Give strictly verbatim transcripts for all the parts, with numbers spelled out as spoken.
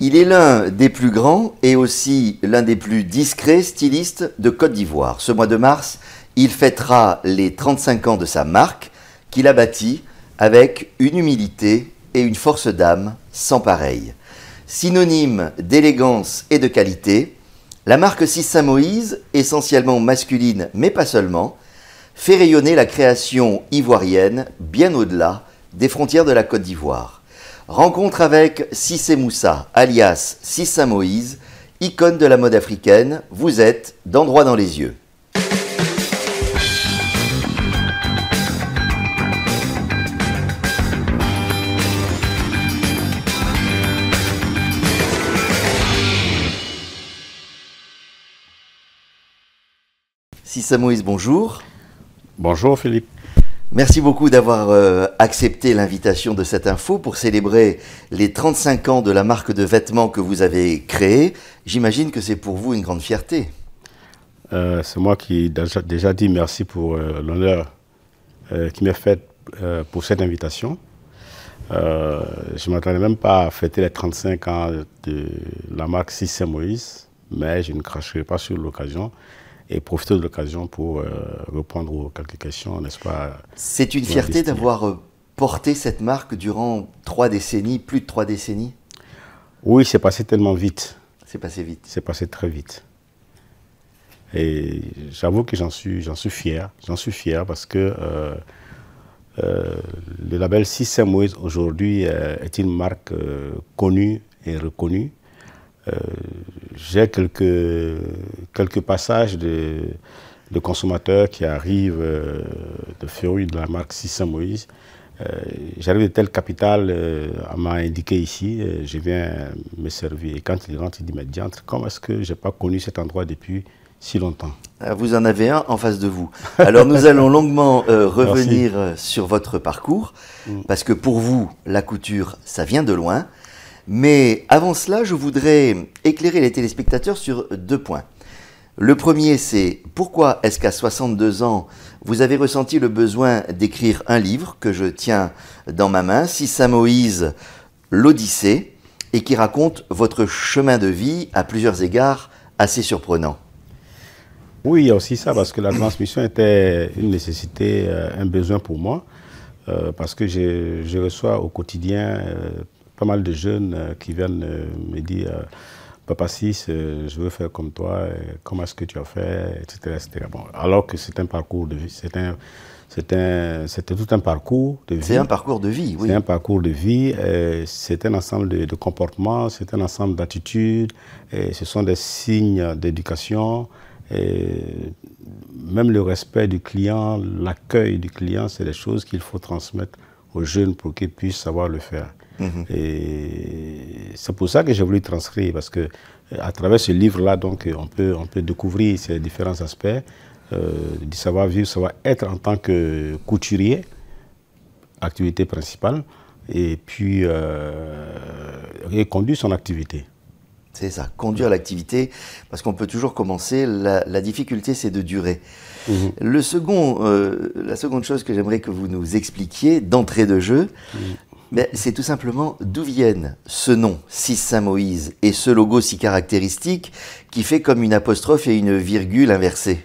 Il est l'un des plus grands et aussi l'un des plus discrets stylistes de Côte d'Ivoire. Ce mois de mars, il fêtera les trente-cinq ans de sa marque qu'il a bâtie avec une humilité et une force d'âme sans pareille. Synonyme d'élégance et de qualité, la marque Ciss Saint Moïse, essentiellement masculine mais pas seulement, fait rayonner la création ivoirienne bien au-delà des frontières de la Côte d'Ivoire. Rencontre avec Cissé Moussa, alias Ciss Saint Moïse, icône de la mode africaine, vous êtes dans Droit dans les yeux. Ciss Saint Moïse, bonjour. Bonjour Philippe. Merci beaucoup d'avoir euh, accepté l'invitation de cette info pour célébrer les trente-cinq ans de la marque de vêtements que vous avez créée. J'imagine que c'est pour vous une grande fierté. Euh, c'est moi qui ai déjà, déjà dit merci pour euh, l'honneur euh, qui m'est fait euh, pour cette invitation. Euh, je ne m'attendais même pas à fêter les trente-cinq ans de la marque Ciss Saint Moïse, mais je ne cracherai pas sur l'occasion et profiter de l'occasion pour euh, répondre aux quelques questions, n'est-ce pas? C'est une fierté d'avoir porté cette marque durant trois décennies, plus de trois décennies? Oui, c'est passé tellement vite. C'est passé vite. C'est passé très vite. Et j'avoue que j'en suis, j'en suis fier. J'en suis fier parce que euh, euh, le label Ciss Saint Moïse aujourd'hui euh, est une marque euh, connue et reconnue. Euh, j'ai quelques, quelques passages de, de consommateurs qui arrivent euh, de férus de la marque Ciss Saint Moïse. Euh, J'arrive de telle capitale, euh, on m'a indiqué ici, euh, je viens me servir. Et quand il rentre, il dit, mais diantre, comment est-ce que je n'ai pas connu cet endroit depuis si longtemps? Vous en avez un en face de vous. Alors nous allons longuement euh, revenir Merci. Sur votre parcours, mmh. parce que pour vous, la couture, ça vient de loin. Mais avant cela, je voudrais éclairer les téléspectateurs sur deux points. Le premier, c'est pourquoi est-ce qu'à soixante-deux ans, vous avez ressenti le besoin d'écrire un livre que je tiens dans ma main, Ciss Saint Moïse, l'Odyssée, et qui raconte votre chemin de vie à plusieurs égards assez surprenant? Oui, il y a aussi ça, parce que la transmission était une nécessité, un besoin pour moi, euh, parce que je, je reçois au quotidien... Euh, pas mal de jeunes euh, qui viennent euh, me dire euh, « Papa Ciss, euh, je veux faire comme toi, euh, comment est-ce que tu as fait ?» et cetera et cetera. Bon, alors que c'est un parcours de vie, c'était tout un parcours de vie. C'est un parcours de vie, oui. C'est un parcours de vie, euh, c'est un ensemble de, de comportements, c'est un ensemble d'attitudes, ce sont des signes d'éducation, même le respect du client, l'accueil du client, c'est des choses qu'il faut transmettre aux jeunes pour qu'ils puissent savoir le faire. Mmh. Et c'est pour ça que j'ai voulu transcrire, parce que à travers ce livre-là, donc, on peut, on peut découvrir ces différents aspects euh, du savoir-vivre, savoir-être en tant que couturier, activité principale, et puis euh, et conduire son activité. C'est ça, conduire l'activité, parce qu'on peut toujours commencer, la, la difficulté c'est de durer. Mmh. Le second, euh, la seconde chose que j'aimerais que vous nous expliquiez d'entrée de jeu, mmh. c'est tout simplement d'où viennent ce nom Ciss Saint Moïse et ce logo si caractéristique qui fait comme une apostrophe et une virgule inversée.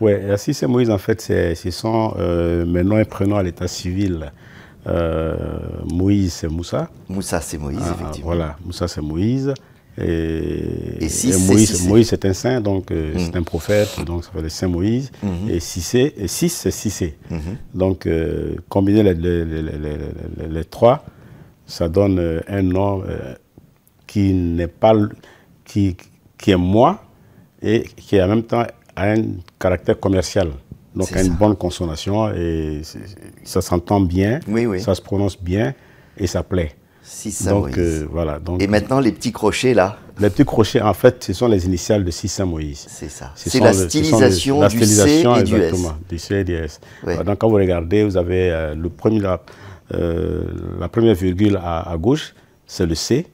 Oui, Ciss Saint Moïse en fait, ce sont euh, mes noms et prénoms à l'état civil. Euh, Moïse c'est Moussa. Moussa c'est Moïse, ah, effectivement. Voilà, Moussa c'est Moïse. Et, et, Ciss, et Moïse, Moïse c'est un saint, donc euh, mmh. c'est un prophète, donc ça fait le Saint Moïse. Mmh. Et Cissé, et Ciss c'est Cissé. Mmh. Donc euh, combiner les, les, les, les, les, les trois, ça donne euh, un nom euh, qui n'est pas, qui, qui est moi et qui en même temps a un caractère commercial. Donc a une bonne consonation et ça s'entend bien, oui, oui. ça se prononce bien et ça plaît. Ciss Saint Moïse. Donc, euh, voilà, donc, et maintenant, les petits crochets, là? Les petits crochets, en fait, ce sont les initiales de Ciss Saint Moïse. C'est ça. C'est la stylisation, le, le, la stylisation du C et du S. Du C et du S. Ouais. Alors, donc, quand vous regardez, vous avez euh, le premier, la, euh, la première virgule à, à gauche, c'est le C,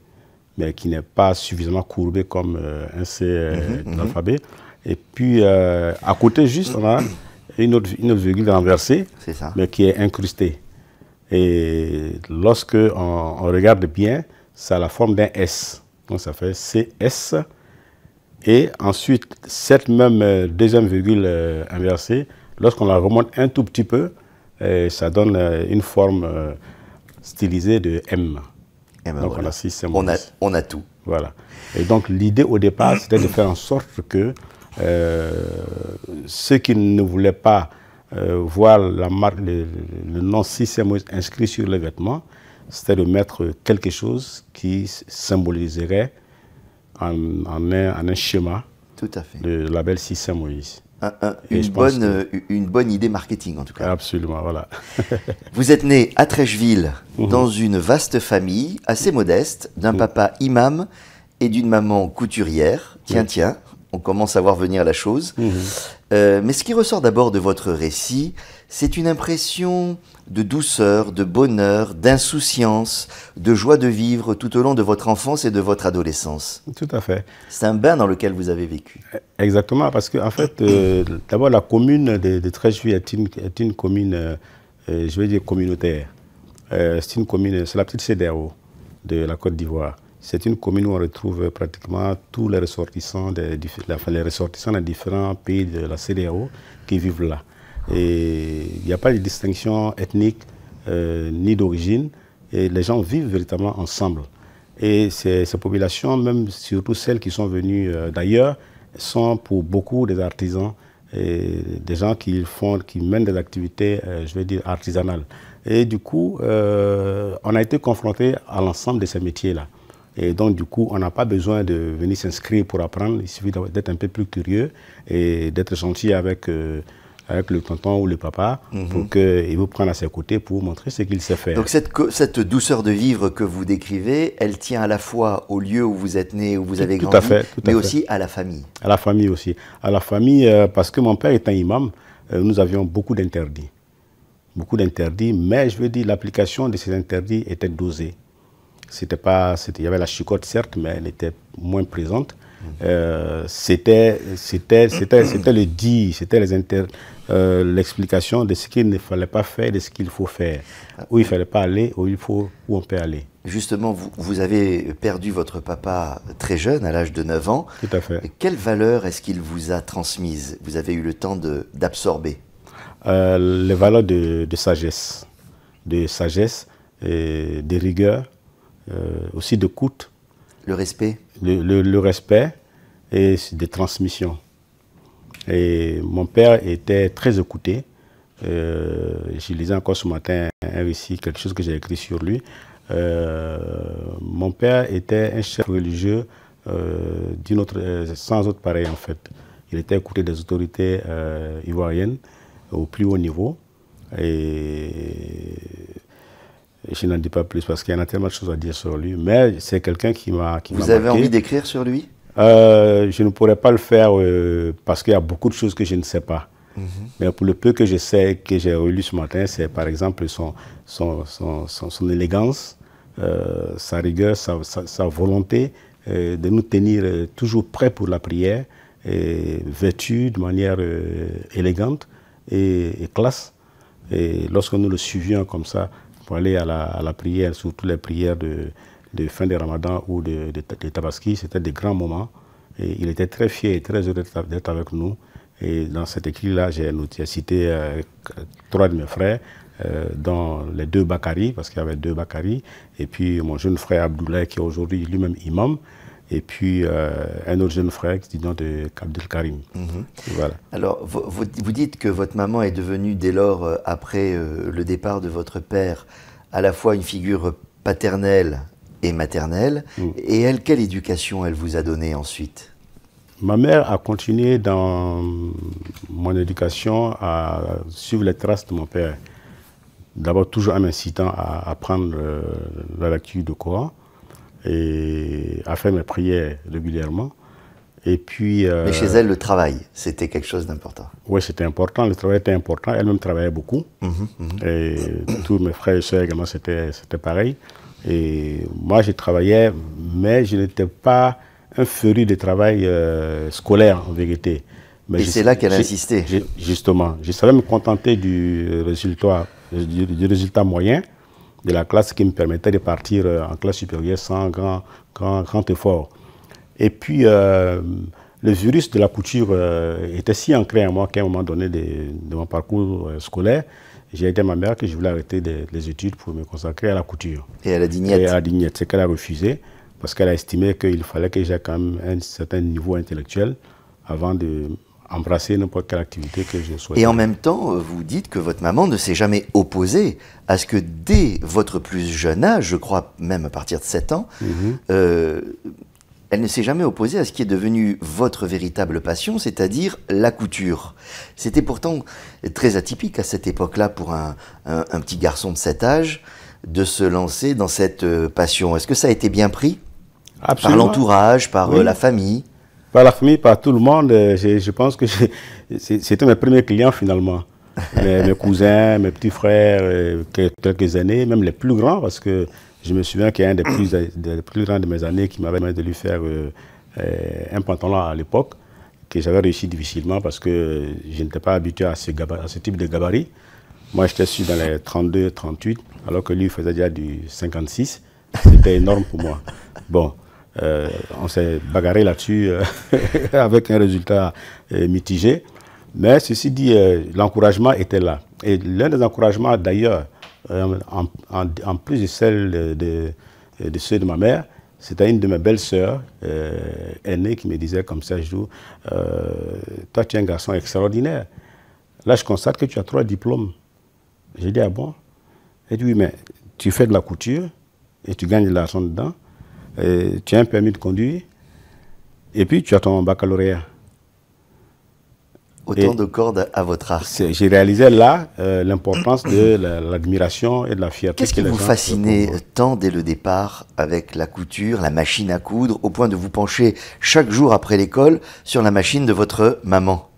mais qui n'est pas suffisamment courbé comme euh, un C euh, mmh, de mmh. l'alphabet. Et puis, euh, à côté, juste, on a une autre, une autre virgule renversée, mais qui est incrustée. Et lorsque on, on regarde bien, ça a la forme d'un S. Donc ça fait C S. Et ensuite, cette même deuxième virgule inversée, lorsqu'on la remonte un tout petit peu, ça donne une forme stylisée de M. Et ben donc voilà. On a Ciss St Moïse. On a, on a tout. Voilà. Et donc l'idée au départ, c'était de faire en sorte que euh, ceux qui ne voulaient pas euh, voir la marque, le, le nom Ciss St Moïse inscrit sur les vêtements, c'était de mettre quelque chose qui symboliserait en, en, un, en un schéma tout à fait. Le label Ciss St Moïse. Un, un, une, bonne, que... une bonne idée marketing en tout cas. Absolument, voilà. Vous êtes né à Treichville, mmh. dans une vaste famille, assez modeste, d'un mmh. papa imam et d'une maman couturière. Tiens, mmh. tiens, on commence à voir venir la chose. Mmh. Euh, mais ce qui ressort d'abord de votre récit, c'est une impression de douceur, de bonheur, d'insouciance, de joie de vivre tout au long de votre enfance et de votre adolescence. Tout à fait. C'est un bain dans lequel vous avez vécu. Exactement, parce que en fait, euh, d'abord la commune de, de Treichville est une, est une commune, euh, je vais dire communautaire. Euh, c'est une commune, c'est la petite CEDEAO de la Côte d'Ivoire. C'est une commune où on retrouve pratiquement tous les ressortissants des, les ressortissants des différents pays de la CEDEAO qui vivent là. Et il n'y a pas de distinction ethnique euh, ni d'origine. Et les gens vivent véritablement ensemble. Et ces, ces populations, même surtout celles qui sont venues euh, d'ailleurs, sont pour beaucoup des artisans, et des gens qui font, qui mènent des activités, euh, je vais dire, artisanales. Et du coup, euh, on a été confronté à l'ensemble de ces métiers-là. Et donc, du coup, on n'a pas besoin de venir s'inscrire pour apprendre. Il suffit d'être un peu plus curieux et d'être gentil avec... Euh, avec le tonton ou le papa, mmh. pour qu'il vous prenne à ses côtés pour vous montrer ce qu'il sait faire. Donc cette, cette douceur de vivre que vous décrivez, elle tient à la fois au lieu où vous êtes né, où vous avez grandi, tout à fait, tout mais à fait. Aussi à la famille. À la famille aussi. À la famille, euh, parce que mon père étant imam, euh, nous avions beaucoup d'interdits. Beaucoup d'interdits, mais je veux dire, l'application de ces interdits était dosée. C'était pas, c'était, il y avait la chicotte, certes, mais elle était moins présente. Euh, c'était le dit, c'était l'explication euh, de ce qu'il ne fallait pas faire, de ce qu'il faut faire, où il ne fallait pas aller, où, il faut, où on peut aller. Justement, vous, vous avez perdu votre papa très jeune, à l'âge de neuf ans. Tout à fait. Quelle valeur est-ce qu'il vous a transmise? Vous avez eu le temps d'absorber euh, les valeurs de, de sagesse, de sagesse, et de rigueur, euh, aussi d'écoute. Le respect. Le, le, le respect et des transmissions. Et mon père était très écouté. Euh, je lisais encore ce matin un récit, quelque chose que j'ai écrit sur lui. Euh, mon père était un chef religieux euh, d'une autre, euh, sans autre pareil en fait. Il était écouté des autorités euh, ivoiriennes au plus haut niveau. Et je n'en dis pas plus parce qu'il y en a tellement de choses à dire sur lui, mais c'est quelqu'un qui m'a marqué. Vous avez envie d'écrire sur lui ? euh, Je ne pourrais pas le faire euh, parce qu'il y a beaucoup de choses que je ne sais pas. Mm-hmm. Mais pour le peu que je sais, que j'ai relu ce matin, c'est par exemple son, son, son, son, son élégance, euh, sa rigueur, sa, sa, sa volonté euh, de nous tenir euh, toujours prêts pour la prière, et vêtus de manière euh, élégante et, et classe. Et lorsque nous le suivions comme ça, pour aller à la, à la prière, surtout les prières de, de fin de Ramadan ou de, de, de Tabaski, c'était des grands moments. Et il était très fier et très heureux d'être avec nous. Et dans cet écrit-là, j'ai cité euh, trois de mes frères, euh, dont les deux Bakary, parce qu'il y avait deux Bakary, et puis mon jeune frère Abdoulaye, qui est aujourd'hui lui-même imam, et puis euh, un autre jeune frère qui dit nom de Abdelkarim. Mm-hmm. Voilà. Alors, vous, vous dites que votre maman est devenue dès lors, euh, après euh, le départ de votre père, à la fois une figure paternelle et maternelle. Mm. Et elle, quelle éducation elle vous a donnée ensuite? Ma mère a continué dans mon éducation à suivre les traces de mon père. D'abord, toujours en m'incitant à apprendre euh, la lecture du Coran. Et à faire mes prières régulièrement. Et puis, euh, mais chez elle, le travail, c'était quelque chose d'important. Oui, c'était important. Le travail était important. Elle-même travaillait beaucoup. Mmh, mmh. Et tous mes frères et sœurs également, c'était pareil. Et moi, je travaillais, mais je n'étais pas un féru de travail euh, scolaire, en vérité. Mais et c'est là qu'elle a insisté. Justement, je savais me contenter du résultat, du, du résultat moyen. de la classe qui me permettait de partir en classe supérieure sans grand, grand, grand effort. Et puis, euh, le virus de la couture euh, était si ancré en moi qu'à un moment donné de, de mon parcours scolaire, j'ai aidé ma mère que je voulais arrêter de, les études pour me consacrer à la couture. Et à la dignette. Et à la dignette, c'est qu'elle a refusé parce qu'elle a estimé qu'il fallait que j'aie quand même un certain niveau intellectuel avant de... embrasser n'importe quelle activité que je souhaite. Et en même temps, vous dites que votre maman ne s'est jamais opposée à ce que dès votre plus jeune âge, je crois même à partir de sept ans, mm-hmm. euh, elle ne s'est jamais opposée à ce qui est devenu votre véritable passion, c'est-à-dire la couture. C'était pourtant très atypique à cette époque-là pour un, un, un petit garçon de cet âge de se lancer dans cette passion. Est-ce que ça a été bien pris? Absolument. Par l'entourage, par oui. la famille? Par la famille, par tout le monde, je, je pense que c'était mes premiers clients finalement. Mes, mes cousins, mes petits frères, quelques années, même les plus grands, parce que je me souviens qu'il y a un des plus, des plus grands de mes années qui m'avait demandé de lui faire euh, un pantalon à l'époque, que j'avais réussi difficilement parce que je n'étais pas habitué à ce, gabarit, à ce type de gabarit. Moi, j'étais su dans les trente-deux, trente-huit, alors que lui faisait déjà du cinquante-six. C'était énorme pour moi. Bon. Euh, on s'est bagarré là-dessus euh, avec un résultat euh, mitigé. Mais ceci dit, euh, l'encouragement était là. Et l'un des encouragements d'ailleurs, euh, en, en, en plus de celle de, de, de ceux de ma mère, c'était une de mes belles-sœurs euh, aînée qui me disait comme ça, je joue, euh, toi tu es un garçon extraordinaire. Là je constate que tu as trois diplômes. J'ai dit, ah bon? Elle dit, oui mais tu fais de la couture et tu gagnes de l'argent dedans. Et tu as un permis de conduire, et puis tu as ton baccalauréat. Autant et de cordes à votre arc. J'ai réalisé là euh, l'importance de l'admiration et de la fierté. Qu'est-ce qui vous fascinait tant dès le départ avec la couture, la machine à coudre, au point de vous pencher chaque jour après l'école sur la machine de votre maman?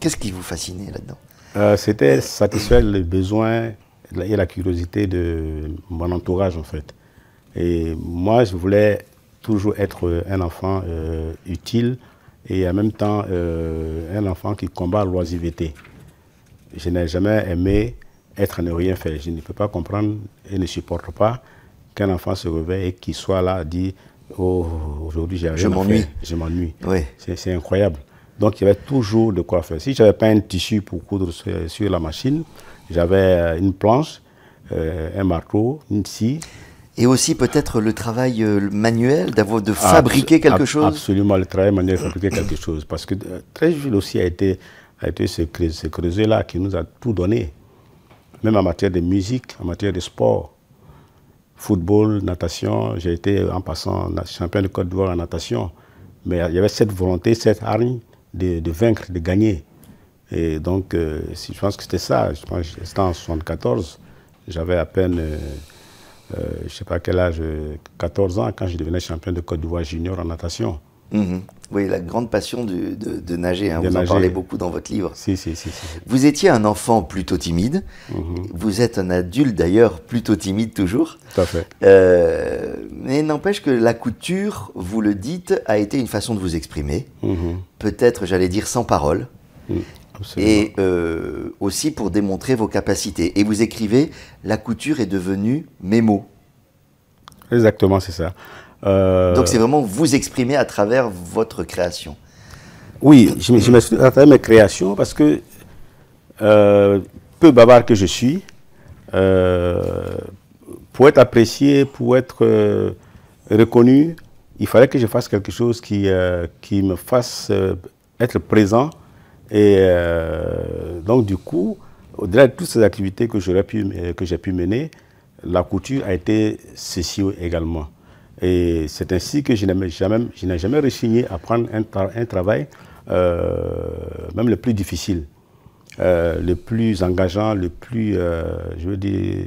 Qu'est-ce qui vous fascinait là-dedans? euh, C'était satisfaire les besoins et la curiosité de mon entourage en fait. Et moi, je voulais toujours être un enfant euh, utile et en même temps euh, un enfant qui combat l'oisiveté. Je n'ai jamais aimé être à ne rien faire. Je ne peux pas comprendre et ne supporte pas qu'un enfant se réveille et qu'il soit là et dit « Oh, aujourd'hui, j'ai rien à faire. Je m'ennuie. » Oui. C'est incroyable. Donc, il y avait toujours de quoi faire. Si je n'avais pas un tissu pour coudre sur, sur la machine, j'avais une planche, euh, un marteau, une scie. Et aussi peut-être le travail manuel, de fabriquer quelque chose. Absolument, le travail manuel, fabriquer quelque chose. Parce que Treichville aussi a été, a été ce, ce creuset-là qui nous a tout donné. Même en matière de musique, en matière de sport. Football, natation, j'ai été en passant champion de Côte d'Ivoire en natation. Mais il y avait cette volonté, cette hargne de, de vaincre, de gagner. Et donc, euh, je pense que c'était ça. Je pense que c'était en soixante-quatorze, j'avais à peine... Euh, Euh, je ne sais pas quel âge, quatorze ans, quand je devenais champion de Côte d'Ivoire junior en natation. Mmh. Oui, la grande passion du, de, de nager, hein, de vous nager. En parlez beaucoup dans votre livre. Si, si, si, si. Vous étiez un enfant plutôt timide, mmh. vous êtes un adulte d'ailleurs plutôt timide toujours. Tout à fait. Euh, mais n'empêche que la couture, vous le dites, a été une façon de vous exprimer, mmh. peut-être j'allais dire sans parole. Mmh. Absolument. Et euh, aussi pour démontrer vos capacités. Et vous écrivez, la couture est devenue mes mots. Exactement, c'est ça. Euh... Donc c'est vraiment vous exprimer à travers votre création. Oui, je m'exprime à travers mes créations parce que, euh, peu bavard que je suis, euh, pour être apprécié, pour être euh, reconnu, il fallait que je fasse quelque chose qui, euh, qui me fasse euh, être présent. Et euh, donc du coup, au-delà de toutes ces activités que j'aurais pu, que j'ai pu mener, la couture a été ceci également. Et c'est ainsi que je n'ai jamais, je n'ai jamais résigné à prendre un, tra un travail, euh, même le plus difficile, euh, le plus engageant, le plus, euh, je veux dire,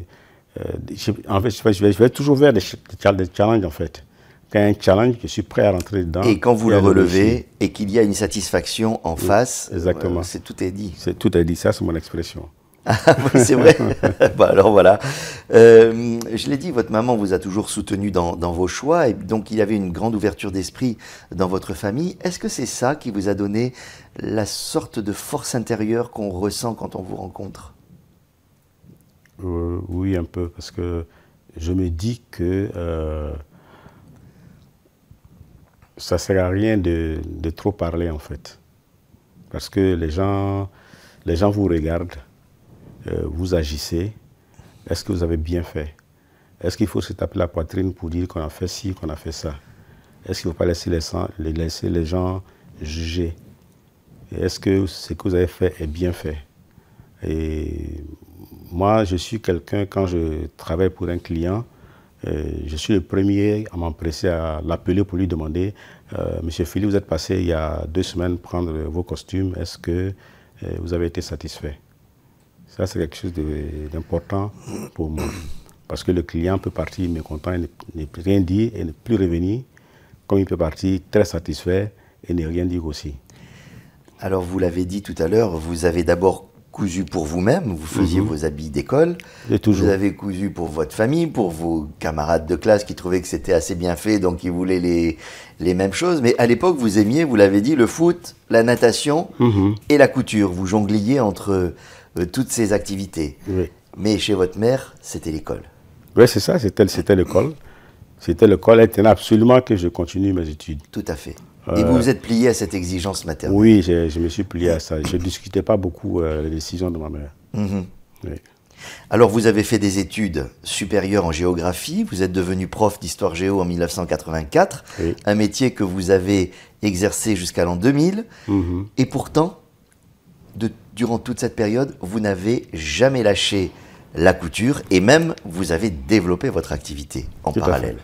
euh, je, en fait, je vais, je vais toujours vers des, des challenges en fait. Quand il y a un challenge, je suis prêt à rentrer dedans. Et quand vous le relevez et qu'il y a une satisfaction en oui, face, exactement. Euh, c'est tout est dit. C'est tout est dit, ça c'est mon expression. Ah oui, c'est vrai. Bah, alors voilà. Euh, je l'ai dit, votre maman vous a toujours soutenu dans, dans vos choix et donc il y avait une grande ouverture d'esprit dans votre famille. Est-ce que c'est ça qui vous a donné la sorte de force intérieure qu'on ressent quand on vous rencontre? euh, Oui, un peu, parce que je me dis que euh, ça ne sert à rien de, de trop parler, en fait. Parce que les gens, les gens vous regardent, euh, vous agissez. Est-ce que vous avez bien fait? Est-ce qu'il faut se taper la poitrine pour dire qu'on a fait ci, qu'on a fait ça? Est-ce qu'il ne faut pas laisser les, les, laisser les gens juger? Est-ce que ce que vous avez fait est bien fait? Et moi, je suis quelqu'un, quand je travaille pour un client, euh, je suis le premier à m'empresser à l'appeler pour lui demander euh, « Monsieur Philippe, vous êtes passé il y a deux semaines prendre vos costumes, est-ce que euh, vous avez été satisfait ?» Ça, c'est quelque chose d'important pour moi. Parce que le client peut partir mécontent et ne rien dire et ne plus revenir, comme il peut partir très satisfait et ne rien dire aussi. Alors, vous l'avez dit tout à l'heure, vous avez d'abord cousu pour vous-même, vous faisiez mmh. vos habits d'école, vous avez cousu pour votre famille, pour vos camarades de classe qui trouvaient que c'était assez bien fait, donc ils voulaient les, les mêmes choses. Mais à l'époque, vous aimiez, vous l'avez dit, le foot, la natation mmh. et la couture. Vous jongliez entre euh, toutes ces activités. Oui. Mais chez votre mère, c'était l'école. Oui, c'est ça, c'était l'école. C'était l'école, elle tenait absolument que je continue mes études. Tout à fait. Et vous vous êtes plié à cette exigence maternelle? Oui, je, je me suis plié à ça. Je ne discutais pas beaucoup euh, les décisions de ma mère. Mm-hmm. Oui. Alors, vous avez fait des études supérieures en géographie. Vous êtes devenu prof d'histoire géo en mille neuf cent quatre-vingt-quatre. Oui. Un métier que vous avez exercé jusqu'à l'an deux mille. Mm-hmm. Et pourtant, de, durant toute cette période, vous n'avez jamais lâché la couture. Et même, vous avez développé votre activité en Tout parallèle.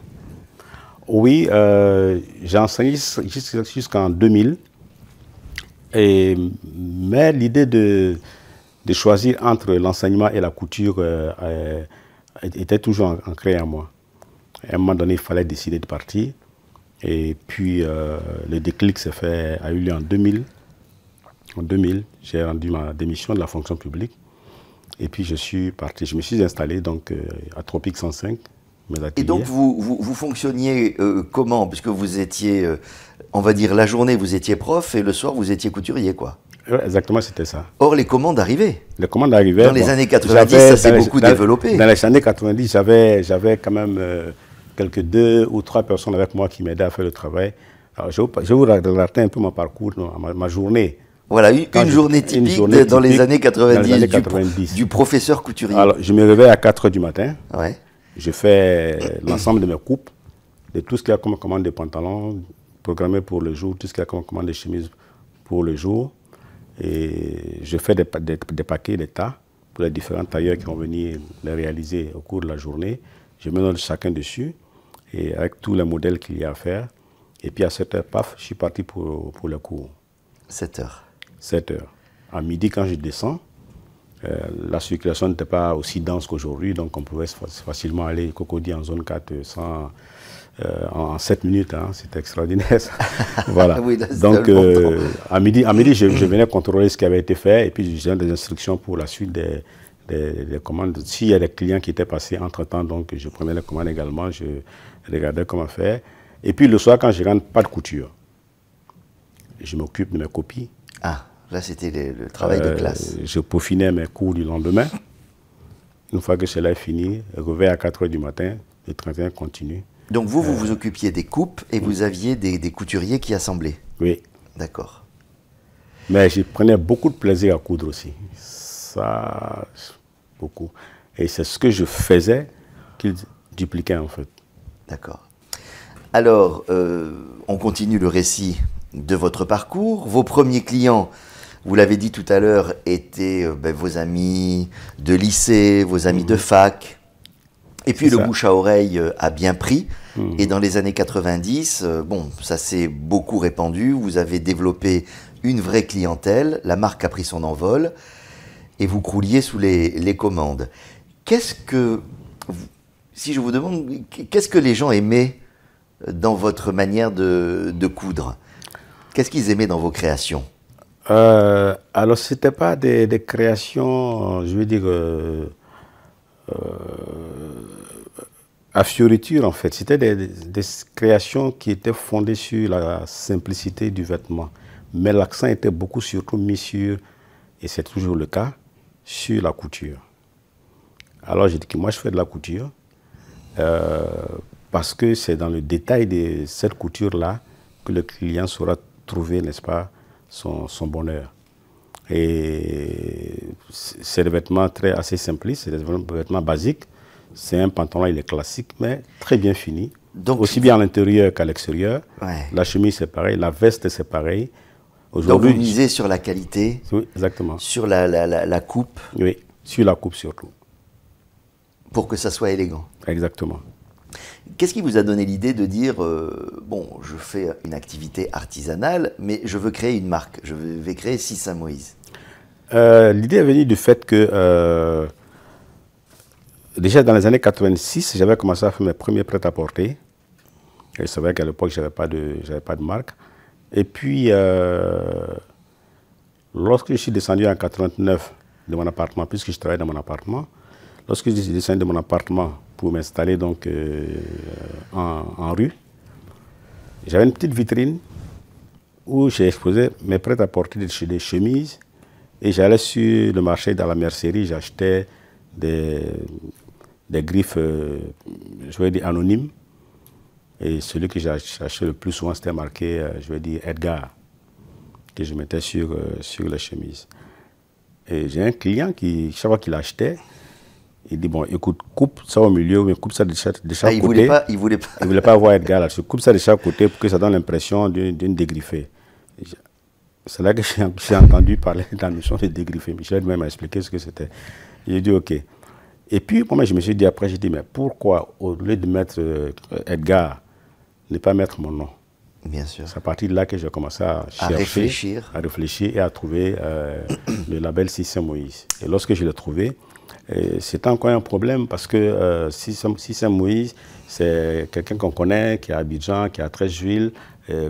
Oui, euh, j'ai enseigné jusqu'en deux mille, et, mais l'idée de, de choisir entre l'enseignement et la couture euh, était toujours ancrée en moi. À un moment donné, il fallait décider de partir, et puis euh, le déclic s'est fait, a eu lieu en deux mille. En deux mille, j'ai rendu ma démission de la fonction publique, et puis je suis parti. Je me suis installé donc, euh, à Tropique cent cinq. Et donc, vous, vous, vous fonctionniez euh, comment? Parce que vous étiez, euh, on va dire, la journée, vous étiez prof, et le soir, vous étiez couturier, quoi. Ouais, exactement, c'était ça. Or, les commandes arrivaient. Les commandes arrivaient. Dans bon, les années quatre-vingt-dix, ça s'est beaucoup dans, développé. Dans les années quatre-vingt-dix, j'avais quand même euh, quelques deux ou trois personnes avec moi qui m'aidaient à faire le travail. Alors, je, je vous racontais un peu mon parcours, ma, ma journée. Voilà, une, une, journée, je, typique une journée typique dans les années quatre-vingt-dix, dans les années quatre-vingt-dix. Du, du professeur couturier. Alors, je me réveille à quatre heures du matin. Ouais. Je fais l'ensemble de mes coupes, de tout ce qu'il y a comme commande de pantalons programmés pour le jour, tout ce qu'il y a comme commande de chemises pour le jour. Et je fais des, des, des paquets, des tas, pour les différents tailleurs qui vont venir les réaliser au cours de la journée. Je me donne chacun dessus, et avec tous les modèles qu'il y a à faire. Et puis à sept heures, paf, je suis parti pour, pour le cours. sept heures. sept heures. À midi, quand je descends, Euh, la circulation n'était pas aussi dense qu'aujourd'hui, donc on pouvait facilement aller cocody en zone quatre sans, euh, en sept minutes, hein, c'était extraordinaire ça. Voilà. Oui, là, donc euh, à midi, à midi je, je venais contrôler ce qui avait été fait et puis je donnais des instructions pour la suite des, des, des commandes. S'il y a des clients qui étaient passés entre-temps, donc je prenais les commandes également, je regardais comment faire. Et puis le soir, quand je rentre, pas de couture, je m'occupe de mes copies. Ah. Là, c'était le, le travail euh, de classe. Je peaufinais mes cours du lendemain. Une fois que cela est fini, je reviens à quatre heures du matin, le trente et un continue. Donc vous, euh, vous vous occupiez des coupes et oui. Vous aviez des, des couturiers qui assemblaient. Oui. D'accord. Mais je prenais beaucoup de plaisir à coudre aussi. Ça, beaucoup. Et c'est ce que je faisais qu'ils dupliquaient en fait. D'accord. Alors, euh, on continue le récit de votre parcours. Vos premiers clients... Vous l'avez dit tout à l'heure, étaient ben, vos amis de lycée, vos amis mmh. de fac. Et puis le ça. Bouche à oreille a bien pris. Mmh. Et dans les années quatre-vingt-dix, bon, ça s'est beaucoup répandu. Vous avez développé une vraie clientèle. La marque a pris son envol. Et vous crouliez sous les, les commandes. Qu'est-ce que... Si je vous demande, qu'est-ce que les gens aimaient dans votre manière de, de coudre? Qu'est-ce qu'ils aimaient dans vos créations? Euh, alors, ce n'était pas des, des créations, je veux dire, euh, euh, à fioriture en fait. C'était des, des créations qui étaient fondées sur la simplicité du vêtement. Mais l'accent était beaucoup surtout mis sur, et c'est toujours le cas, sur la couture. Alors, j'ai dit que moi, je fais de la couture, euh, parce que c'est dans le détail de cette couture-là que le client saura trouver, n'est-ce pas, son, son bonheur. Et c'est des vêtements très, assez simplistes, c'est des vêtements basiques. C'est un pantalon, il est classique, mais très bien fini. Donc, aussi bien à l'intérieur qu'à l'extérieur. Ouais. La chemise, c'est pareil. La veste, c'est pareil. Donc, vous misez sur la qualité. Oui, exactement. Sur la, la, la, la coupe. Oui, sur la coupe surtout. Pour que ça soit élégant. Exactement. Qu'est-ce qui vous a donné l'idée de dire, euh, bon, je fais une activité artisanale, mais je veux créer une marque, je vais créer Ciss Saint Moïse? euh, L'idée est venue du fait que, euh, déjà dans les années quatre-vingt-six, j'avais commencé à faire mes premiers prêt-à-porter. Et c'est vrai qu'à l'époque, je n'avais pas, pas de marque. Et puis, euh, lorsque je suis descendu en quatre-vingt-neuf de mon appartement, puisque je travaillais dans mon appartement, lorsque je suis descendu de mon appartement pour m'installer donc euh, en, en rue, j'avais une petite vitrine où j'ai exposé mes prêt-à-porter, des, des chemises, et j'allais sur le marché dans la mercerie, j'achetais des, des griffes, euh, je vais dire anonymes, et celui que j'ai acheté le plus souvent c'était marqué, euh, je vais dire Edgar, que je mettais sur, euh, sur la chemise. Et j'ai un client qui, chaque fois qu'il achetait, il dit, bon, écoute, coupe ça au milieu, mais coupe ça de chaque, de chaque ah, il côté. Voulait pas, il ne voulait pas. Il voulait pas avoir Edgar là. Je coupe ça de chaque côté pour que ça donne l'impression d'une dégriffée. C'est là que j'ai entendu parler de la notion de dégriffée. Michel même m'a expliqué ce que c'était. J'ai dit, OK. Et puis, moi, je me suis dit, après, j'ai dit, mais pourquoi, au lieu de mettre euh, Edgar, ne pas mettre mon nom? Bien sûr. C'est à partir de là que j'ai commencé à chercher, à réfléchir. à réfléchir et à trouver euh, le label Ciss Saint Moïse. Et lorsque je l'ai trouvé, c'est encore un problème parce que euh, Ciss Saint Moïse, c'est quelqu'un qu'on connaît, qui est à Abidjan, qui est à Treichville,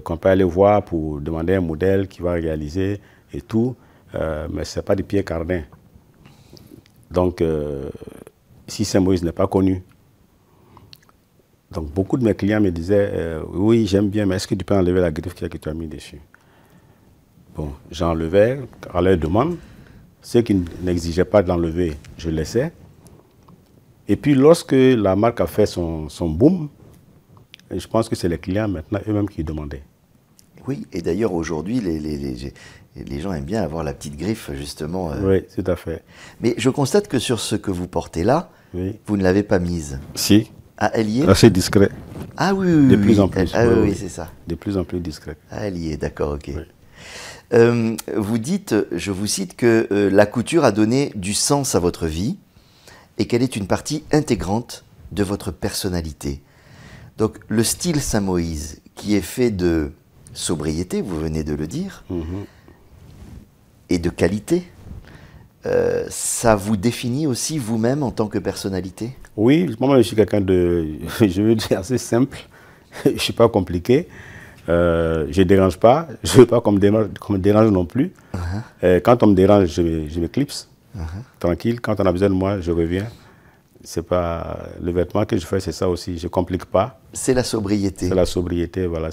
qu'on peut aller voir pour demander un modèle qu'il va réaliser et tout, euh, mais ce n'est pas des Pierre Cardin. Donc, euh, Ciss Saint Moïse n'est pas connu. Donc, beaucoup de mes clients me disaient euh, oui, j'aime bien, mais est-ce que tu peux enlever la griffe que tu as mis dessus? Bon, j'enlevais à leur demande. Ceux qui n'exigeaient pas de l'enlever, je laissais. Et puis lorsque la marque a fait son, son boom, je pense que c'est les clients maintenant eux-mêmes qui demandaient. Oui, et d'ailleurs aujourd'hui, les, les, les, les gens aiment bien avoir la petite griffe, justement. Euh... Oui, tout à fait. Mais je constate que sur ce que vous portez là, oui, vous ne l'avez pas mise. Si. Ah, elle y est ? Assez discret. Ah oui, oui, de plus oui. en plus. Ah oui, oui, oui. C'est ça. De plus en plus discret. Ah, elle y est, d'accord, ok. Oui. Euh, vous dites, je vous cite, que euh, la couture a donné du sens à votre vie et qu'elle est une partie intégrante de votre personnalité. Donc le style Saint Moïse, qui est fait de sobriété, vous venez de le dire, mmh, et de qualité, euh, ça vous définit aussi vous-même en tant que personnalité? Oui, moi je suis quelqu'un de, je veux dire, assez simple, je ne suis pas compliqué. Euh, je ne dérange pas, je ne veux pas qu'on me, qu'on me dérange non plus. Uh-huh. euh, quand on me dérange, je, je m'éclipse, uh-huh, tranquille. Quand on a besoin de moi, je reviens. C'est pas le vêtement que je fais, c'est ça aussi, je ne complique pas. C'est la sobriété. C'est la sobriété, voilà.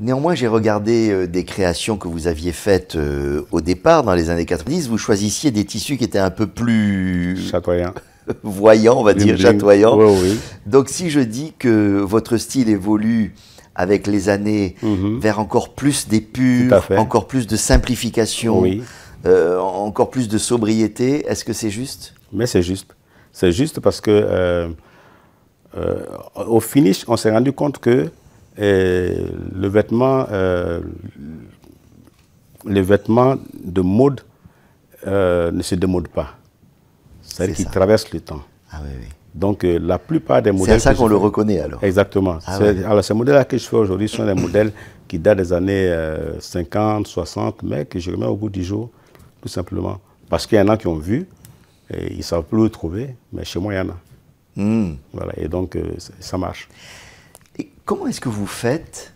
Néanmoins, j'ai regardé euh, des créations que vous aviez faites euh, au départ, dans les années quatre-vingt-dix. Vous choisissiez des tissus qui étaient un peu plus... chatoyants. Voyants, on va bling, dire, bling. Chatoyants. Oui, oui. Donc si je dis que votre style évolue... avec les années, mm-hmm, vers encore plus d'épure, encore plus de simplification, oui, euh, encore plus de sobriété. Est-ce que c'est juste? Mais c'est juste. C'est juste parce que euh, euh, au finish, on s'est rendu compte que euh, le vêtement, euh, les vêtements de mode euh, ne se démodent pas. C'est-à-dire qu'ils traversent le temps. Ah oui, oui. Donc, euh, la plupart des modèles... C'est ça qu'on le reconnaît, alors. Exactement. Ah, ouais. Alors, ces modèles-là que je fais aujourd'hui sont des modèles qui datent des années euh, cinquante, soixante, mais que je remets au goût du jour, tout simplement. Parce qu'il y en a qui ont vu, et ils ne savent plus où trouver, mais chez moi, il y en a. Mm. Voilà, et donc, euh, ça marche. Et comment est-ce que vous faites,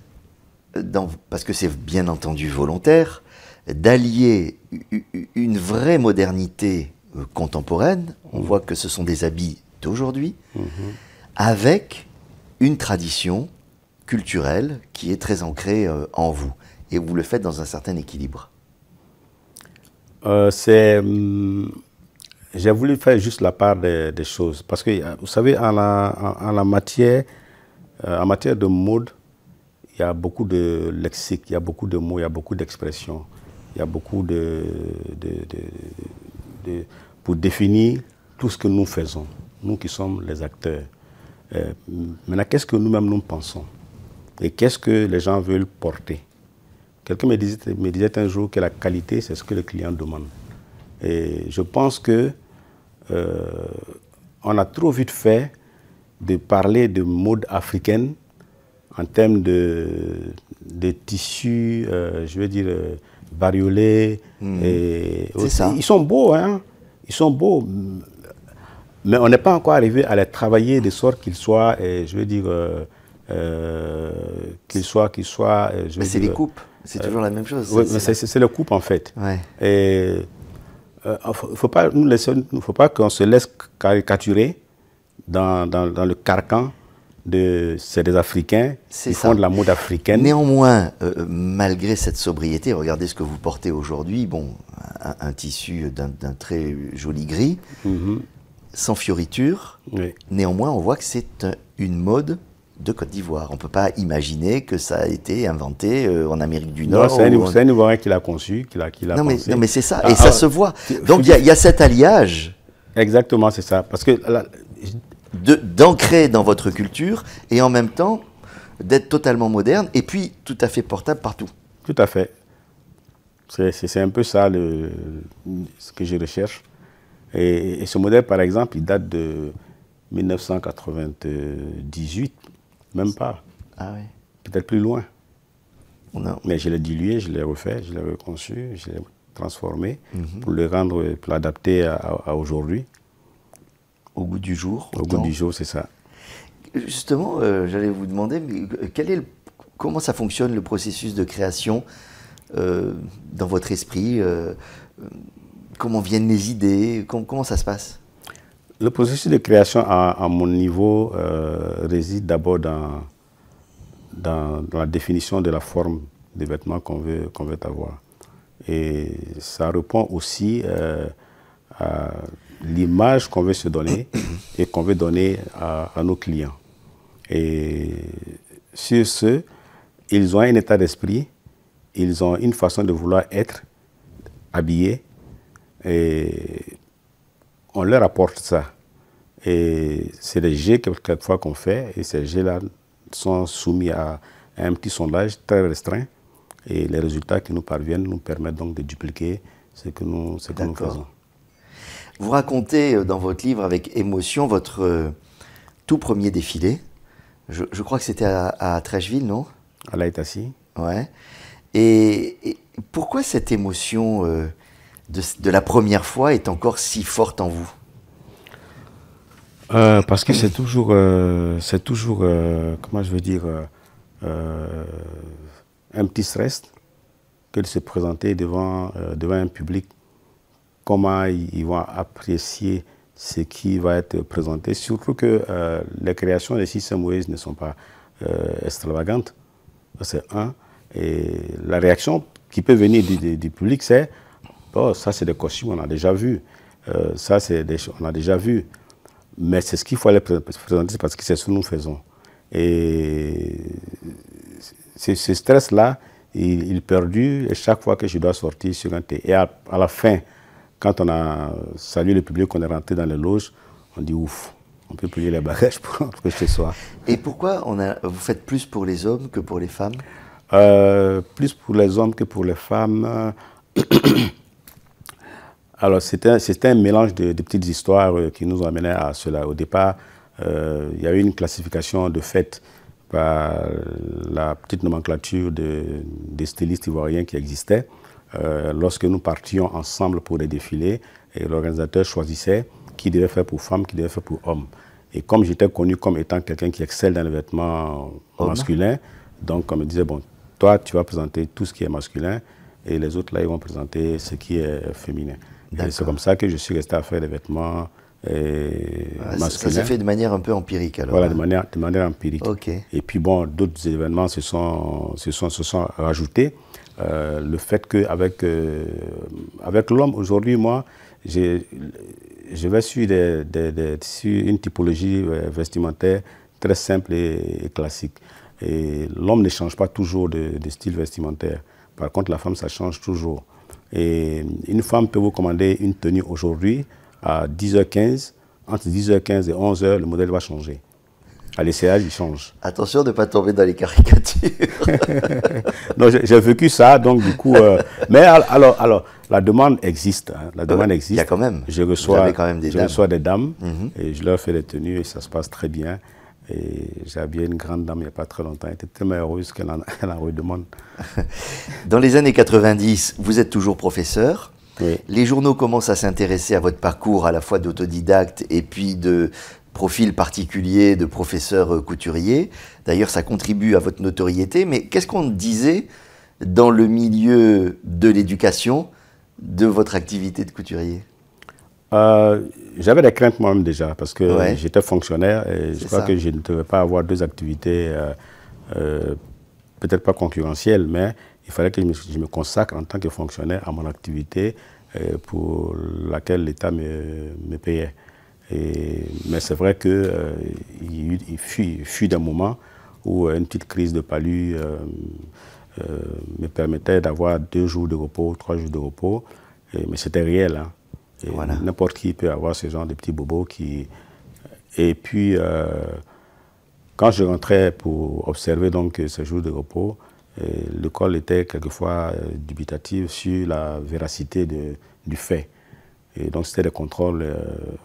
dans, parce que c'est bien entendu volontaire, d'allier une vraie modernité contemporaine, on mm. voit que ce sont des habits d'aujourd'hui, mmh, avec une tradition culturelle qui est très ancrée euh, en vous. Et vous le faites dans un certain équilibre. Euh, c'est, hum, j'ai voulu faire juste la part des, des choses. Parce que, vous savez, en la, en, en la matière, euh, en matière de mode, il y a beaucoup de lexique, il y a beaucoup de mots, il y a beaucoup d'expressions. Il y a beaucoup de, de, de, de, de... pour définir tout ce que nous faisons, nous qui sommes les acteurs. Euh, maintenant, qu'est-ce que nous-mêmes nous pensons? Et qu'est-ce que les gens veulent porter? Quelqu'un me disait, me disait un jour que la qualité, c'est ce que le client demande. Et je pense que euh, on a trop vite fait de parler de mode africaine en termes de, de tissus, euh, je veux dire, bariolés. Mmh. Ils sont beaux, hein? Ils sont beaux. Mais on n'est pas encore arrivé à les travailler de sorte qu'ils soient, euh, je veux dire, euh, euh, qu'ils soient, qu'ils soient. Euh, je mais c'est les coupes, c'est euh, toujours la même chose. Oui, c'est les coupes en fait. Ouais. Et il euh, ne faut pas nous laisser, faut pas qu'on se laisse caricaturer dans, dans, dans le carcan de c'est des Africains qui font de la mode africaine. Néanmoins, euh, malgré cette sobriété, regardez ce que vous portez aujourd'hui. Bon, un, un tissu d'un très joli gris. Mm-hmm. Sans fioriture, oui. Néanmoins on voit que c'est une mode de Côte d'Ivoire. On ne peut pas imaginer que ça a été inventé en Amérique du Nord. C'est un Ivoirien qui l'a conçu, qui l'a non, non mais c'est ça, ah, et ah, ça ah, se voit. Donc il y, y a cet alliage. Exactement, c'est ça. Parce que là, je... d'ancrer dans votre culture et en même temps d'être totalement moderne et puis tout à fait portable partout. Tout à fait. C'est un peu ça le, ce que je recherche. Et, et ce modèle, par exemple, il date de mille neuf cent quatre-vingt-dix-huit, même pas. Ah oui. Peut-être plus loin. Non. Mais je l'ai dilué, je l'ai refait, je l'ai reconçu, je l'ai transformé mm-hmm. pour le rendre, pour l'adapter à, à aujourd'hui. Au goût du jour. Au, au goût temps. Du jour, c'est ça. Justement, euh, j'allais vous demander, quel est le, comment ça fonctionne le processus de création euh, dans votre esprit euh, Comment viennent les idées? Comment ça se passe? Le processus de création à, à mon niveau euh, réside d'abord dans, dans, dans la définition de la forme des vêtements qu'on veut, qu'on veut avoir. Et ça répond aussi euh, à l'image qu'on veut se donner et qu'on veut donner à, à nos clients. Et sur ce, ils ont un état d'esprit, ils ont une façon de vouloir être habillés. Et on leur apporte ça. Et c'est des jets quelquefois qu'on fait, et ces jets-là sont soumis à un petit sondage très restreint. Et les résultats qui nous parviennent nous permettent donc de dupliquer ce que nous, ce que nous faisons. Vous racontez dans votre livre avec émotion votre tout premier défilé. Je, je crois que c'était à, à Treichville, non? À Laïtassi. Ouais. Et, et pourquoi cette émotion euh, De, de la première fois est encore si forte en vous? euh, Parce que c'est toujours, euh, c'est toujours euh, comment je veux dire, euh, un petit stress que de se présenter devant, euh, devant un public. Comment ils vont apprécier ce qui va être présenté? Surtout que euh, les créations de Ciss Saint Moïse ne sont pas euh, extravagantes. C'est un. Et la réaction qui peut venir du, du, du public, c'est... Oh, ça, c'est des costumes, on a déjà vu. Euh, ça, c'est des choses, on a déjà vu. Mais c'est ce qu'il faut aller présenter parce que c'est ce que nous faisons. Et ce stress-là, il, il perdure chaque fois que je dois sortir sur un thé. Et à, à la fin, quand on a salué le public, qu'on est rentré dans les loges, on dit ouf, on peut plier les bagages pour rentrer chez soi. Et pourquoi on a, vous faites plus pour les hommes que pour les femmes? euh, Plus pour les hommes que pour les femmes. Alors, c'était un, un mélange de, de petites histoires euh, qui nous amenaient à cela. Au départ, euh, il y a eu une classification de fait par la petite nomenclature de, des stylistes ivoiriens qui existait. Euh, lorsque nous partions ensemble pour les défilés, l'organisateur choisissait qui devait faire pour femmes, qui devait faire pour hommes. Et comme j'étais connu comme étant quelqu'un qui excelle dans les vêtements masculins, donc on me disait, bon, toi, tu vas présenter tout ce qui est masculin et les autres, là, ils vont présenter ce qui est féminin. C'est comme ça que je suis resté à faire des vêtements et ah, masculins. Ça s'est fait de manière un peu empirique alors? Voilà, hein? de, manière, de manière empirique. Okay. Et puis bon, d'autres événements se sont, se sont, se sont rajoutés. Euh, le fait qu'avec euh, avec l'homme, aujourd'hui, moi, j'ai je vais sur, des, des, des, sur une typologie vestimentaire très simple et, et classique. Et l'homme ne change pas toujours de, de style vestimentaire. Par contre, la femme, ça change toujours. Et une femme peut vous commander une tenue aujourd'hui à dix heures quinze. Entre dix heures quinze et onze heures, le modèle va changer. À l'essayage, il change. Attention de ne pas tomber dans les caricatures. Non, j'ai vécu ça, donc du coup... Euh, mais alors, alors, la demande existe. Hein, la demande ouais, existe. Il y a quand même. Je reçois, quand même des, je dames. reçois des dames mm-hmm. et je leur fais des tenues et ça se passe très bien. Et j'ai habillé une grande dame il n'y a pas très longtemps. Elle était tellement heureuse qu'elle en, en redemande. Dans les années quatre-vingt-dix, vous êtes toujours professeur. Oui. Les journaux commencent à s'intéresser à votre parcours à la fois d'autodidacte et puis de... profil particulier de professeur couturier. D'ailleurs, ça contribue à votre notoriété. Mais qu'est-ce qu'on disait dans le milieu de l'éducation de votre activité de couturier? euh, J'avais des craintes moi-même déjà, parce que ouais. j'étais fonctionnaire et je crois ça. que je ne devais pas avoir deux activités, euh, euh, peut-être pas concurrentielles, mais il fallait que je me, je me consacre en tant que fonctionnaire à mon activité euh, pour laquelle l'État me, me payait. Et, mais c'est vrai qu'il euh, il fut, il fut d'un moment où euh, une petite crise de palu euh, euh, me permettait d'avoir deux jours de repos, trois jours de repos, et, mais c'était réel. Hein. Voilà. N'importe qui peut avoir ce genre de petits bobos qui... Et puis, euh, quand je rentrais pour observer donc, ces jours de repos, l'école était quelquefois euh, dubitative sur la véracité de, du fait. Et donc c'était des contrôles euh,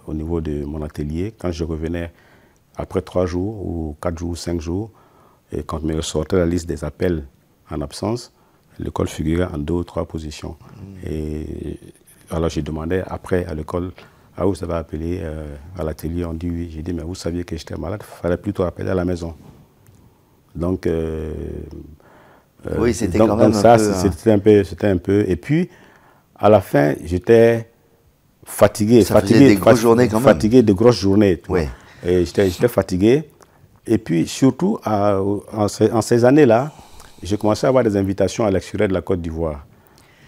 au niveau de mon atelier. Quand je revenais après trois jours ou quatre jours, cinq jours, et quand je me ressortais la liste des appels en absence, l'école figurait en deux ou trois positions. Mmh. Et alors je demandais après à l'école, ah vous avez appelé euh, à l'atelier, on dit oui. J'ai dit mais vous saviez que j'étais malade, il fallait plutôt appeler à la maison. Donc euh, euh, oui, c'était quand même donc ça, c'était un peu, c'était un peu. Et puis à la fin j'étais fatigué, ça fatigué, des grosses journées quand même. fatigué de grosses journées. Ouais. Et j'étais fatigué. Et puis surtout, à, en, ces, en ces années-là, j'ai commencé à avoir des invitations à l'extérieur de la Côte d'Ivoire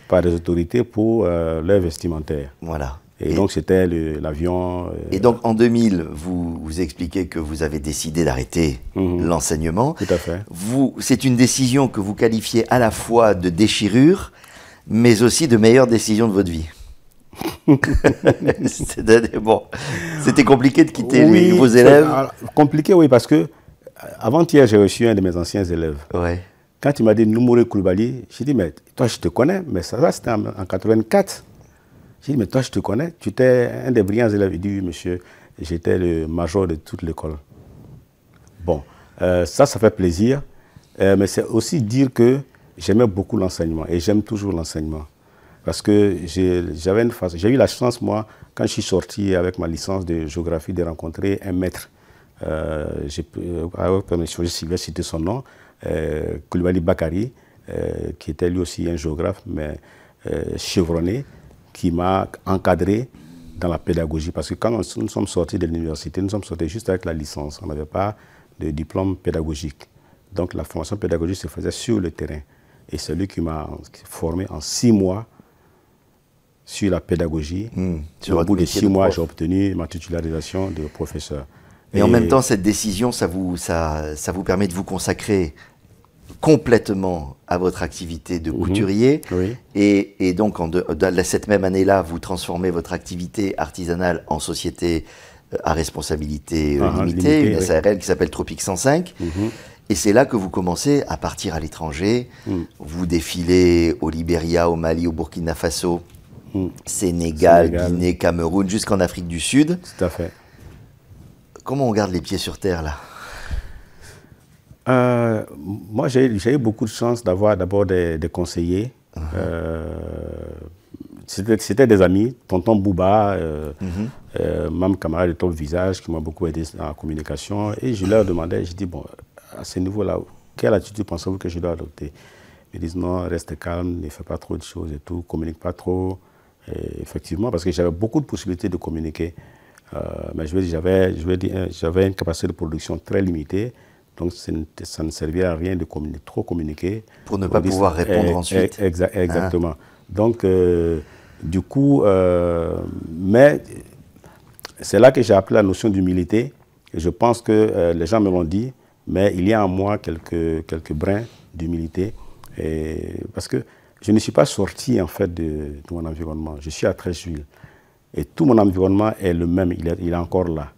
par des autorités pour euh, leur vestimentaire. Voilà. Et, et donc c'était l'avion. Euh, et donc en deux mille, vous, vous expliquez que vous avez décidé d'arrêter mmh. l'enseignement. Tout à fait. C'est une décision que vous qualifiez à la fois de déchirure, mais aussi de meilleure décision de votre vie. C'était bon, compliqué de quitter oui, les, vos élèves. Compliqué, oui, parce que avant-hier, j'ai reçu un de mes anciens élèves. Ouais. Quand il m'a dit Noumouré Koulbali, j'ai dit, mais toi, je te connais, mais ça, ça c'était en, en quatre-vingt-quatre. J'ai dit, mais toi, je te connais, tu étais un des brillants élèves. Il dit, oui, monsieur, j'étais le major de toute l'école. Bon, euh, ça, ça fait plaisir, euh, mais c'est aussi dire que j'aimais beaucoup l'enseignement et j'aime toujours l'enseignement. Parce que j'avais une façon, j'ai eu la chance, moi, quand je suis sorti avec ma licence de géographie, de rencontrer un maître. Euh, je vais citer son nom, euh, Koulibaly Bakary, euh, qui était lui aussi un géographe, mais euh, chevronné, qui m'a encadré dans la pédagogie. Parce que quand on, nous sommes sortis de l'université, nous sommes sortis juste avec la licence. On n'avait pas de diplôme pédagogique. Donc la formation pédagogique se faisait sur le terrain. Et c'est lui qui m'a formé en six mois sur la pédagogie. Mmh, sur Au bout de six de mois, j'ai obtenu ma titularisation de professeur. Et, et en même temps, cette décision, ça vous, ça, ça vous permet de vous consacrer complètement à votre activité de couturier. Mmh, oui. et, et donc, en de, de cette même année-là, vous transformez votre activité artisanale en société à responsabilité ah, limitée, limité, une S A R L oui. qui s'appelle Tropique cent cinq. Mmh. Et c'est là que vous commencez à partir à l'étranger. Mmh. Vous défilez au Libéria, au Mali, au Burkina Faso. Mmh. Sénégal, Sénégal, Guinée, Cameroun, jusqu'en Afrique du Sud. Tout à fait. Comment on garde les pieds sur terre, là? euh, Moi, j'ai eu beaucoup de chance d'avoir d'abord des, des conseillers. Uh-huh. euh, C'était des amis, tonton Bouba, euh, uh-huh. euh, Mam Camara de Top Visage, qui m'a beaucoup aidé dans la communication. Et je leur demandais, je dis, bon, à ce niveau-là, quelle attitude pensez-vous que je dois adopter? Ils disent, non, reste calme, ne fais pas trop de choses et tout, communique pas trop. Et effectivement, parce que j'avais beaucoup de possibilités de communiquer. Euh, mais je veux dire, j'avais, je veux dire, j'avais une capacité de production très limitée. Donc, ça ne servait à rien de communiquer, trop communiquer. Pour ne pas dit, pouvoir répondre eh, ensuite. Exa exactement. Ah. Donc, euh, du coup, euh, mais C'est là que j'ai appelé la notion d'humilité. Et je pense que euh, les gens me l'ont dit, mais il y a en moi quelques, quelques brins d'humilité. Parce que je ne suis pas sorti, en fait, de, de mon environnement. Je suis à Treichville. Et tout mon environnement est le même. Il est, il est encore là.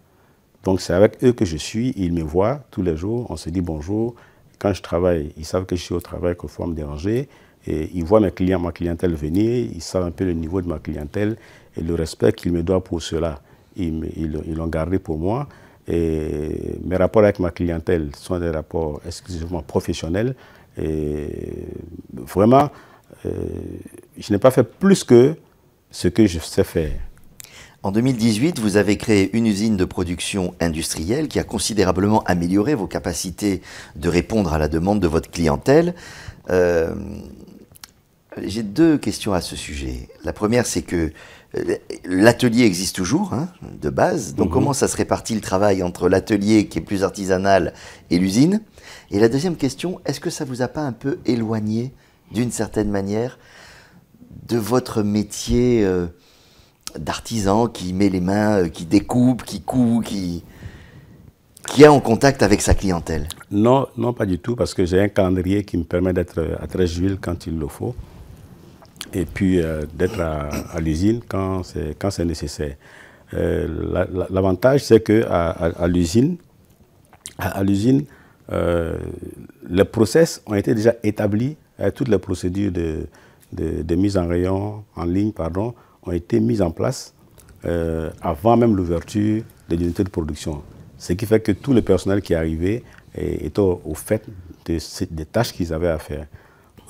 Donc c'est avec eux que je suis. Ils me voient tous les jours. On se dit bonjour. Quand je travaille, ils savent que je suis au travail, qu'il faut me déranger. Et ils voient mes clients, ma clientèle venir. Ils savent un peu le niveau de ma clientèle et le respect qu'ils me doivent pour cela. Ils l'ont gardé pour moi. Et mes rapports avec ma clientèle sont des rapports exclusivement professionnels. Et vraiment, euh, je n'ai pas fait plus que ce que je sais faire. En deux mille dix-huit, vous avez créé une usine de production industrielle qui a considérablement amélioré vos capacités de répondre à la demande de votre clientèle. Euh, j'ai deux questions à ce sujet. La première, c'est que l'atelier existe toujours, hein, de base. Donc, mmh. Comment ça se répartit le travail entre l'atelier qui est plus artisanal et l'usine? Et la deuxième question, est-ce que ça ne vous a pas un peu éloigné, d'une certaine manière, de votre métier euh, d'artisan qui met les mains, euh, qui découpe, qui coud, qui, qui est en contact avec sa clientèle? Non, non, pas du tout, parce que j'ai un calendrier qui me permet d'être à Treichville quand il le faut. Et puis euh, d'être à, à l'usine quand c'est nécessaire. Euh, l'avantage, c'est qu'à à, à l'usine, à, à l'usine, euh, les process ont été déjà établis. Euh, toutes les procédures de, de, de mise en rayon, en ligne, pardon, ont été mises en place euh, avant même l'ouverture de l'unité de production. Ce qui fait que tout le personnel qui est arrivé était au, au fait de, des tâches qu'ils avaient à faire.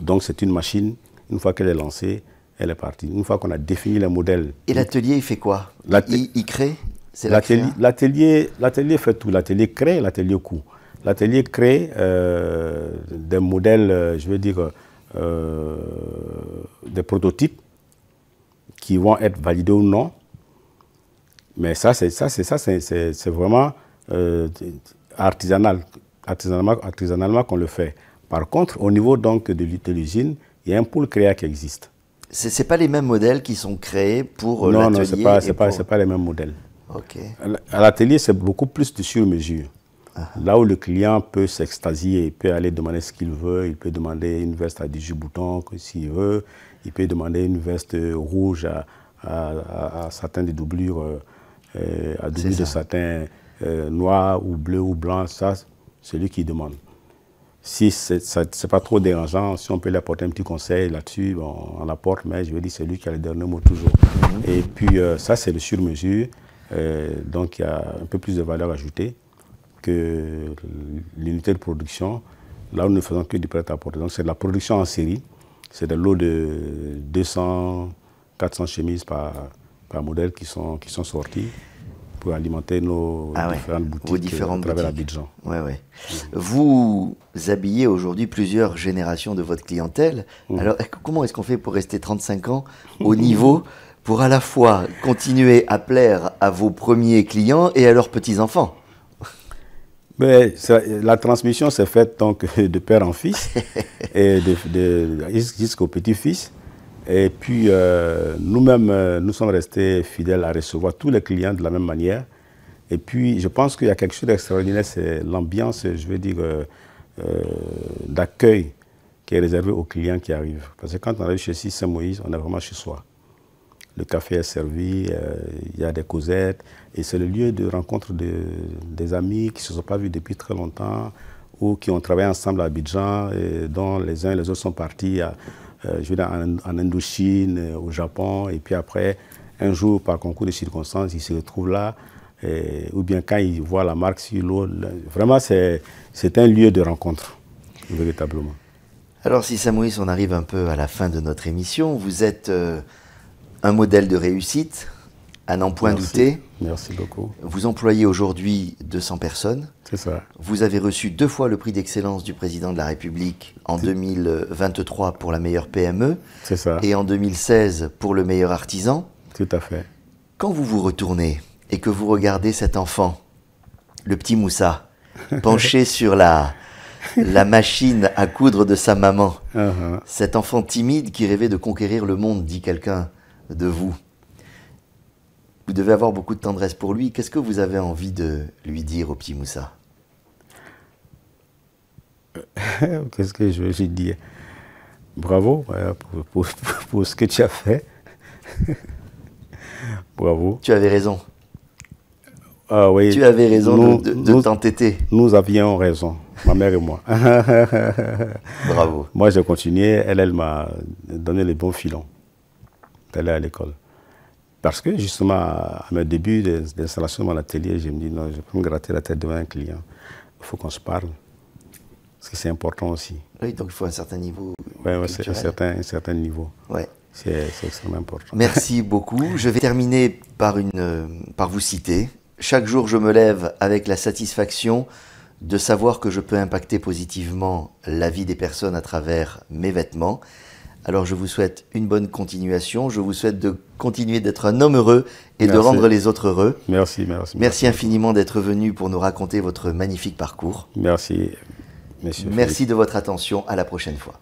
Donc c'est une machine. Une fois qu'elle est lancée, elle est partie. Une fois qu'on a défini les modèles... Et l'atelier, il fait quoi? il, il crée? L'atelier fait tout. L'atelier crée, l'atelier coud. L'atelier crée euh, des modèles, je veux dire, euh, des prototypes qui vont être validés ou non. Mais ça, c'est ça, c'est ça, c'est vraiment euh, artisanal. Artisanalement, artisanalement qu'on le fait. Par contre, au niveau donc de, de l'usine, il y a un pôle créa qui existe. Ce ne sont pas les mêmes modèles qui sont créés pour l'atelier? Non, non, ce ne sont pas, pour... pas les mêmes modèles. Okay. À l'atelier, c'est beaucoup plus de sur-mesure. Ah. Là où le client peut s'extasier, il peut aller demander ce qu'il veut, il peut demander une veste à dix-huit boutons s'il veut, il peut demander une veste rouge à, à, à, à satin de doublure, euh, à doublure de satin euh, noir ou bleu ou blanc, ça, c'est lui qui demande. Si ce n'est pas trop dérangeant, si on peut lui apporter un petit conseil là-dessus, on, on l'apporte, mais je veux dire, c'est lui qui a le dernier mot toujours. Mmh. Et puis euh, ça, c'est le sur-mesure, euh, donc il y a un peu plus de valeur ajoutée que l'unité de production, là où nous ne faisons que du prêt-à-porter. Donc c'est de la production en série, c'est des lots de deux cents, quatre cents chemises par, par modèle qui sont, qui sont sorties. Pour alimenter nos ah différentes ouais, boutiques différentes à travers Abidjan. Ouais, ouais. Mmh. Vous habillez aujourd'hui plusieurs générations de votre clientèle. Mmh. Alors, comment est-ce qu'on fait pour rester trente-cinq ans au niveau, pour à la fois continuer à plaire à vos premiers clients et à leurs petits-enfants? La transmission s'est faite donc, de père en fils, et de, de, jusqu'au petit-fils. Et puis, euh, nous-mêmes, euh, nous sommes restés fidèles à recevoir tous les clients de la même manière. Et puis, je pense qu'il y a quelque chose d'extraordinaire, c'est l'ambiance, je veux dire, euh, euh, d'accueil qui est réservée aux clients qui arrivent. Parce que quand on arrive chez Ciss Saint Moïse, on est vraiment chez soi. Le café est servi, euh, il y a des causettes. Et c'est le lieu de rencontre de, des amis qui ne se sont pas vus depuis très longtemps ou qui ont travaillé ensemble à Abidjan, et dont les uns et les autres sont partis à... Euh, je vais en, en Indochine, euh, au Japon, et puis après, un jour, par concours de circonstances, ils se retrouvent là, et, ou bien quand ils voient la marque sur l'eau. Vraiment, c'est un lieu de rencontre, véritablement. Alors, Ciss Saint Moïse, on arrive un peu à la fin de notre émission. Vous êtes euh, un modèle de réussite, à n'en point douter. Merci beaucoup. Vous employez aujourd'hui deux cents personnes. C'est ça. Vous avez reçu deux fois le prix d'excellence du président de la République en deux mille vingt-trois pour la meilleure P M E. C'est ça. Et en deux mille seize pour le meilleur artisan. Tout à fait. Quand vous vous retournez et que vous regardez cet enfant, le petit Moussa, penché sur la, la machine à coudre de sa maman, uh-huh. Cet enfant timide qui rêvait de conquérir le monde, dit quelqu'un de vous. Vous devez avoir beaucoup de tendresse pour lui. Qu'est-ce que vous avez envie de lui dire au petit Moussa? Qu'est-ce que je veux lui dire? Bravo pour, pour, pour ce que tu as fait. Bravo. Tu avais raison. Ah oui. Tu avais raison nous, de, de, de t'entêter. Nous avions raison, ma mère et moi. Bravo. Moi, j'ai continué. Elle, elle m'a donné les bons filons d'aller à l'école. Parce que, justement, à mes débuts d'installation dans l'atelier, je me dis, non, je peux me gratter la tête devant un client. Il faut qu'on se parle. Parce que c'est important aussi. Oui, donc il faut un certain niveau. Oui, ouais, un, certain, un certain niveau. Oui. C'est extrêmement important. Merci beaucoup. Je vais terminer par, une, par vous citer. Chaque jour, je me lève avec la satisfaction de savoir que je peux impacter positivement la vie des personnes à travers mes vêtements. Alors, je vous souhaite une bonne continuation. Je vous souhaite de continuer d'être un homme heureux et merci. de rendre les autres heureux. Merci, merci. Merci, merci infiniment d'être venu pour nous raconter votre magnifique parcours. Merci, monsieur. Merci Philippe. De votre attention. À la prochaine fois.